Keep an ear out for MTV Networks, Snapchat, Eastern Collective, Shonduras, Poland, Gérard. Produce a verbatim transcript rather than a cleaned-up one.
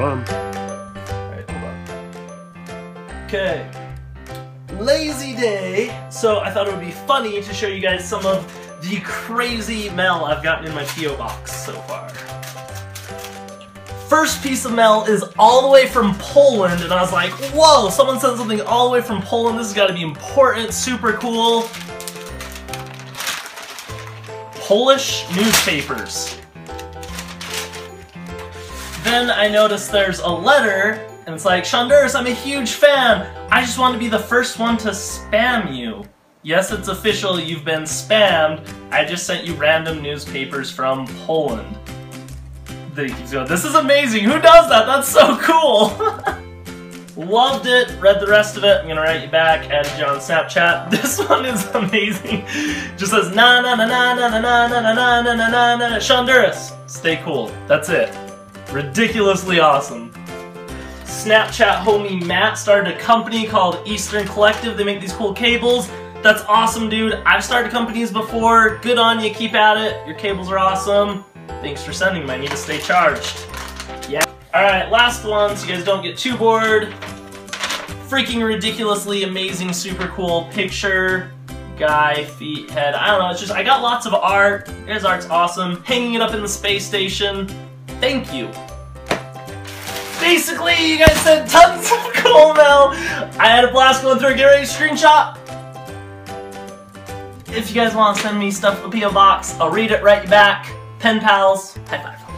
fun. Alright, hold on. Okay. Lazy day! So I thought it would be funny to show you guys some of the crazy mail I've gotten in my P O box so far. First piece of mail is all the way from Poland, and I was like, whoa, someone sent something all the way from Poland. This has got to be important, super cool. Polish newspapers. Then I noticed there's a letter, and it's like, Shonduras, I'm a huge fan. I just want to be the first one to spam you. Yes, it's official, you've been spammed. I just sent you random newspapers from Poland. This is amazing! Who does that? That's so cool! Loved it, read the rest of it, I'm gonna write you back, added you on Snapchat. This one is amazing! Just says na na na na na na na na na na na na na Shonduras! Stay cool. That's it. Ridiculously awesome. Snapchat homie Matt started a company called Eastern Collective. They make these cool cables. That's awesome, dude. I've started companies before. Good on you, keep at it. Your cables are awesome. Thanks for sending them, I need to stay charged. Yeah. Alright, last one, so you guys don't get too bored. Freaking ridiculously amazing, super cool picture. Guy, feet, head, I don't know, it's just, I got lots of art. His art's awesome. Hanging it up in the space station. Thank you. Basically, you guys sent tons of cool mail. I had a blast going through, get ready to screenshot. If you guys want to send me stuff to the P O box, I'll read it right back. Pen pals, high five.